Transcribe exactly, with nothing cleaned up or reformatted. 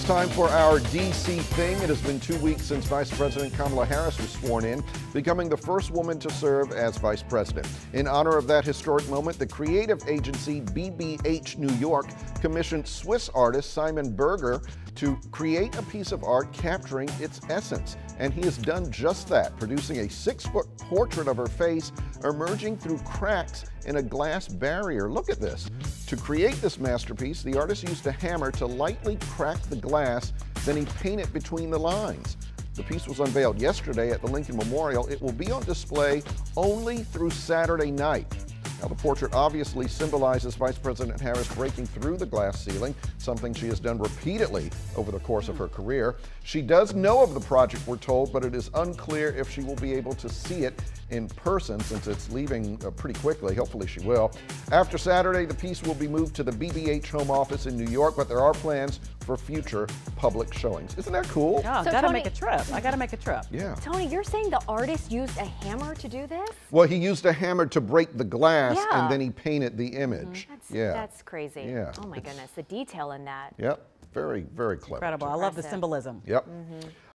It's time for our D C thing. It has been two weeks since Vice President Kamala Harris was sworn in, becoming the first woman to serve as Vice President. In honor of that historic moment, the creative agency B B H New York commissioned Swiss artist Simon Berger to create a piece of art capturing its essence. And he has done just that, producing a six-foot portrait of her face emerging through cracks in a glass barrier. Look at this. To create this masterpiece, the artist used a hammer to lightly crack the glass, then he painted between the lines. The piece was unveiled yesterday at the Lincoln Memorial. It will be on display only through Saturday night. Now, the portrait obviously symbolizes Vice President Harris breaking through the glass ceiling, something she has done repeatedly over the course of her career. She does know of the project, we're told, but it is unclear if she will be able to see it in person since it's leaving uh, pretty quickly. Hopefully she will. After Saturday, the piece will be moved to the B B H home office in New York, but there are plans for future public showings. Isn't that cool? Yeah, so I gotta Tony, make a trip. I gotta make a trip. Yeah. Tony, you're saying the artist used a hammer to do this? Well, he used a hammer to break the glass, yeah, and then he painted the image. Mm-hmm. That's, yeah. That's crazy. Yeah. Oh my it's, goodness, the detail in that. Yep, very, very clever. Incredible. I love the symbolism. Yep. Mm-hmm.